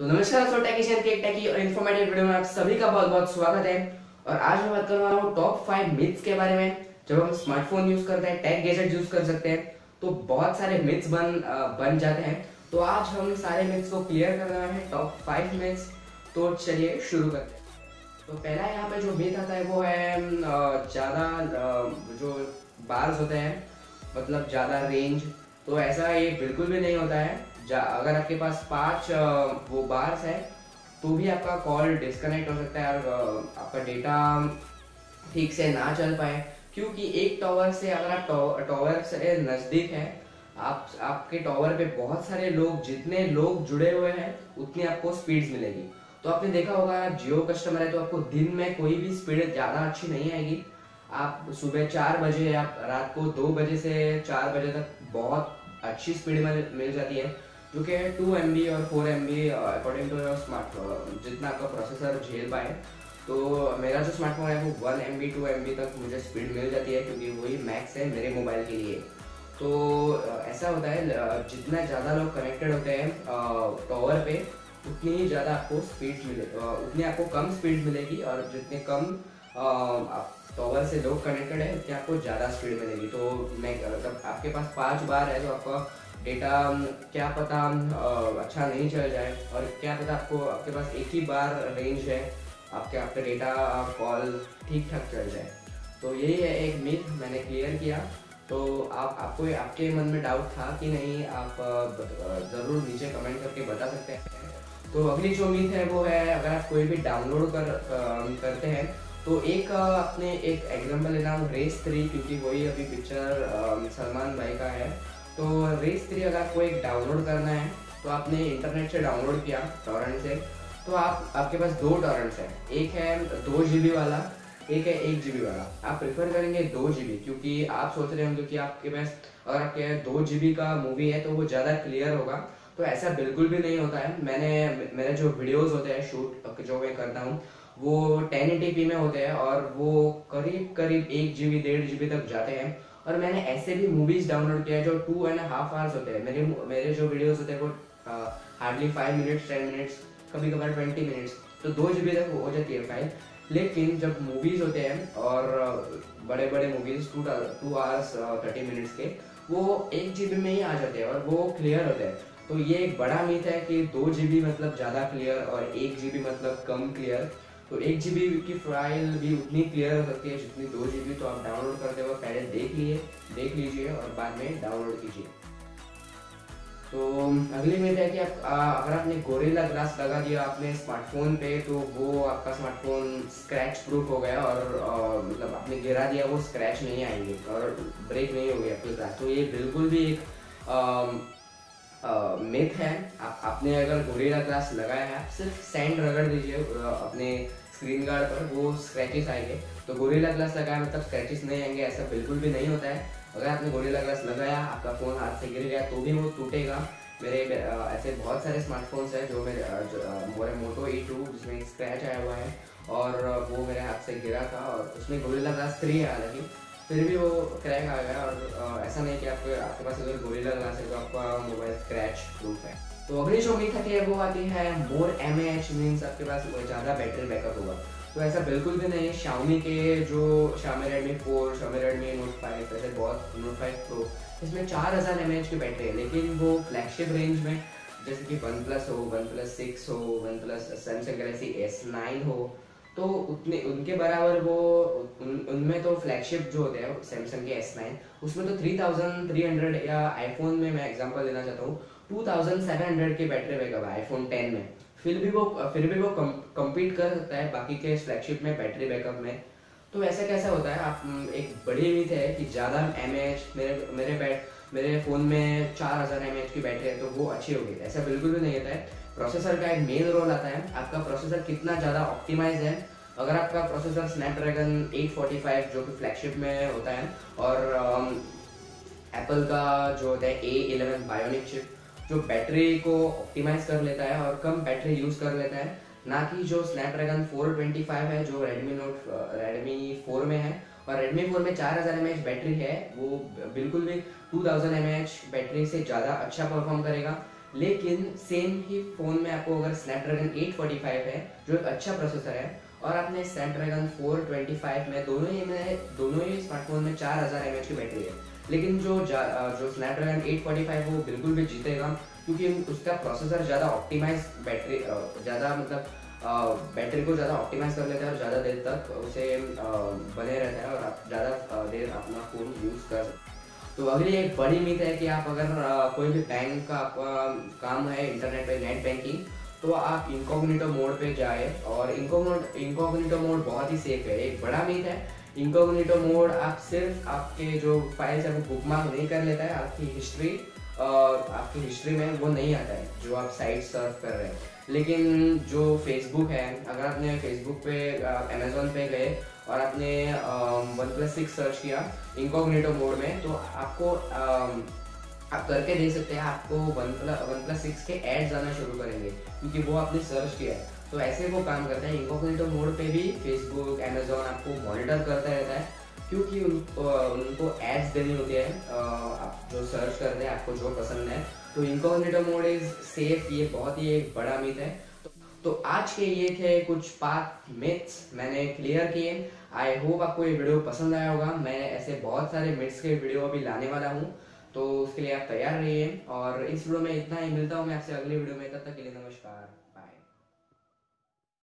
तो नमस्कार दोस्तों, टेकिशन के एक टेकी और इन्फॉर्मेटिव वीडियो में आप सभी का बहुत-बहुत स्वागत है। और आज मैं बात करने वाला हूँ टॉप 5 मिथ्स के बारे में। जब हम स्मार्टफोन यूज करते हैं, टेक गैजेट यूज कर सकते हैं, तो बहुत सारे मिथ्स बन जाते हैं। तो आज हम सारे मिथ्स को क्लियर करने वाले हैं, टॉप 5 मिथ्स। तो चलिए शुरू करते हैं। तो पहला यहाँ पे जो मिथ आता है वो है ज़्यादा जो बार्स होते हैं, मतलब ज़्यादा रेंज। तो ऐसा ये बिल्कुल भी नहीं होता है। अगर आपके पास 5 वो बार्स है तो भी आपका कॉल डिस्कनेक्ट हो सकता है और आपका डेटा ठीक से ना चल पाए, क्योंकि एक टावर से, अगर आप टावर से नज़दीक है, आपके टावर पे बहुत सारे लोग, जितने लोग जुड़े हुए हैं उतनी आपको स्पीड्स मिलेगी। तो आपने देखा होगा, जियो कस्टमर है तो आपको दिन में कोई भी स्पीड ज़्यादा अच्छी नहीं आएगी। आप सुबह 4 बजे, आप रात को 2 बजे से 4 बजे तक बहुत अच्छी स्पीड मिल जाती है, जो कि 2 MB और 4 MB according to your smartphone, जितना आपका प्रोसेसर झेल पाए। तो मेरा जो स्मार्टफोन है वो 1 MB 2 MB तक मुझे स्पीड मिल जाती है, क्योंकि वही मैक्स है मेरे मोबाइल के लिए। तो ऐसा होता है, जितना ज़्यादा लोग कनेक्टेड होते हैं टावर पे, उतनी ही ज़्यादा आपको स्पीड मिले, उतनी आपको कम स्पीड मिलेगी। और जितने कम टावर से लोग कनेक्टेड है उतनी आपको ज़्यादा स्पीड मिलेगी। तो मतलब आपके पास 5 बार है तो आपका डेटा क्या पता अच्छा नहीं चल जाए, और क्या पता आपके पास एक ही बार रेंज है, आपका डेटा कॉल ठीक ठाक चल जाए। तो यही है एक मिथ, मैंने क्लियर किया। तो आपके मन में डाउट था कि नहीं, आप ज़रूर नीचे कमेंट करके बता सकते हैं। तो अगली जो मिथ है वो है, अगर आप कोई भी डाउनलोड करते हैं तो एक आपने एक एग्जाम्पल लेना, रेस 3, क्योंकि वही अभी पिक्चर सलमान भाई का है। तो रेस 3 अगर आपको एक डाउनलोड करना है तो आपने इंटरनेट से डाउनलोड किया, टॉरेंट से। तो आपके पास 2 टॉरेंट्स हैं, एक है 2 GB वाला, एक है 1 GB वाला। आप प्रेफर करेंगे 2 GB, क्योंकि आप सोच रहे होंगे कि आपके पास, अगर आपके 2 GB का मूवी है तो वो ज़्यादा क्लियर होगा। तो ऐसा बिल्कुल भी नहीं होता है। मेरे जो वीडियोज़ होते हैं शूट, जो मैं करता हूँ, वो 1080p में होते हैं और वो करीब करीब 1 GB 1.5 GB तक जाते हैं। और मैंने ऐसे भी मूवीज़ डाउनलोड किया है जो 2.5 hours होते हैं। मेरे जो वीडियोस होते हैं वो हार्डली 5 मिनट्स, 10 मिनट्स, कभी कभार 20 मिनट्स, तो 2 GB तक हो जाती है फाइल। लेकिन जब मूवीज़ होते हैं, और बड़े बड़े मूवीज़ 2 hours 30 minutes के, वो 1 GB में ही आ जाते हैं और वो क्लियर होते हैं। तो ये एक बड़ा मिथ है कि 2 GB मतलब ज़्यादा क्लियर और 1 GB मतलब कम क्लियर। तो 1 GB की फाइल भी उतनी क्लियर हो सकती है जितनी 2 GB। तो आप डाउनलोड करते वक्त पहले देख लीजिए और बाद में डाउनलोड कीजिए। तो अगली मिथ है कि अगर आपने गोरिल्ला ग्लास लगा दिया आपने स्मार्टफोन पे, तो वो आपका स्मार्टफोन स्क्रैच प्रूफ हो गया, और मतलब आपने गिरा दिया वो स्क्रैच नहीं आएंगे और ब्रेक नहीं होगी आपके ग्लास। तो ये बिल्कुल भी एक मिथ है। आपने अगर गोरिल्ला ग्लास लगाया है, आप सिर्फ सैंड रगड़ दीजिए अपने स्क्रीन गार्ड पर, वो स्क्रैचेस आएंगे। तो गोरिल्ला ग्लास लगाया मतलब स्क्रैचेस नहीं आएंगे, ऐसा बिल्कुल भी नहीं होता है। अगर आपने गोरिल्ला ग्लास लगाया, आपका फ़ोन हाथ से गिर गया तो भी वो टूटेगा। मेरे ऐसे बहुत सारे स्मार्टफोन्स हैं, जो मेरे मोटो E2, जिसमें स्क्रैच आया हुआ है और वो मेरे हाथ से गिरा था, और उसमें गोरिल्ला ग्लास 3 है, हालांकि फिर भी वो क्रैक आ गया। और ऐसा नहीं कि आपके पास अगर गोरिल्ला ग्लास है तो आपका मोबाइल स्क्रैच प्रूफ है। तो अगली जो मिथ आती है वो आती है मोर mAh, मीन्स आपके पास ज़्यादा बैटरी बैकअप होगा। तो ऐसा बिल्कुल भी नहीं है। शाओमी के जो Redmi 4, Redmi Note 5, ऐसे बहुत Note 5 Pro, इसमें 4000 mAh की बैटरी है, लेकिन वो फ्लैगशिप रेंज में, जैसे कि OnePlus हो, OnePlus 6 हो, Samsung Galaxy S9 हो, तो उनके बराबर वो उनमें तो फ्लैगशिप जो होते हैं सैमसंग के S9, उसमें तो 3300, या आईफोन में मैं एग्जांपल देना चाहता हूँ 2700 की बैटरी बैकअप है आईफोन 10 में। फिर भी वो कम्पीट कर सकता है बाकी के फ्लैगशिप में बैटरी बैकअप में। तो ऐसा कैसा होता है? आप एक बड़ी उम्मीद है कि ज़्यादा mAh, मेरे फ़ोन में 4000 mAh की बैटरी है तो वो अच्छी होगी, ऐसा बिल्कुल भी नहीं होता है। प्रोसेसर का एक मेन रोल आता है, आपका प्रोसेसर कितना ज़्यादा ऑप्टिमाइज है। अगर आपका प्रोसेसर स्नैपड्रैगन 845, जो कि फ्लैगशिप में होता है, और एप्पल का जो होता है A11 बायोनिक चिप, जो बैटरी को ऑप्टिमाइज कर लेता है और कम बैटरी यूज़ कर लेता है, ना कि जो स्नैपड्रैगन 425 है, जो रेडमी 4 में है, और रेडमी 4 में 4000 mAh बैटरी है, वो बिल्कुल भी 2000 mAh बैटरी से ज़्यादा अच्छा परफॉर्म करेगा। लेकिन सेम ही फ़ोन में आपको अगर स्नैपड्रैगन 845 है जो एक अच्छा प्रोसेसर है और आपने स्नैपड्रैगन 425 में दोनों ही स्मार्टफोन में 4000 mAh की बैटरी है, लेकिन जो स्नैपड्रैगन 845 वो बिल्कुल भी जीतेगा क्योंकि उसका प्रोसेसर ज़्यादा ऑप्टिमाइज बैटरी को ज़्यादा ऑप्टिमाइज कर लेता है और ज़्यादा देर तक उसे बने रहता है और आप ज़्यादा देर अपना फ़ोन यूज़ कर सकते हैं। तो अगली एक बड़ी उम्मीद है कि आप अगर कोई भी बैंक का काम है इंटरनेट पे नेट बैंकिंग, तो आप इनकॉग्निटो मोड पे जाए और इनकॉग्निटो मोड बहुत ही सेफ है। एक बड़ा उम्मीद है इनकॉग्निटो मोड आप सिर्फ आपके जो फाइल्स है वो बुकमार्क नहीं कर लेता है, आपकी हिस्ट्री में वो नहीं आता है जो आप साइट सर्फ कर रहे हैं। लेकिन जो फेसबुक है, अगर आपने फेसबुक पे अमेजोन पे गए और आपने OnePlus 6 सर्च किया इनकॉग्निटो मोड में, तो आपको आप करके देख सकते हैं, आपको OnePlus 6 के एड्स आना शुरू करेंगे क्योंकि वो आपने सर्च किया है। तो ऐसे वो काम करता है। इनकॉग्निटो मोड पे भी फेसबुक अमेजोन आपको मॉनिटर करता रहता है क्योंकि उनको एड्स देनी होती है आप जो सर्च कर रहे हैं, आपको जो पसंद है। तो इनकॉग्निटो मोड इज सेफ, ये बहुत ही एक बड़ा मिथ है। तो आज के ये थे कुछ 5 मिथ्स मैंने क्लियर किए। आई होप आपको ये वीडियो पसंद आया होगा। मैं ऐसे बहुत सारे मिथ्स के वीडियो अभी लाने वाला हूँ, तो उसके लिए आप तैयार रहिए। और इस वीडियो में इतना ही, मिलता हूँ मैं आपसे अगली वीडियो में, तब तक के लिए नमस्कार।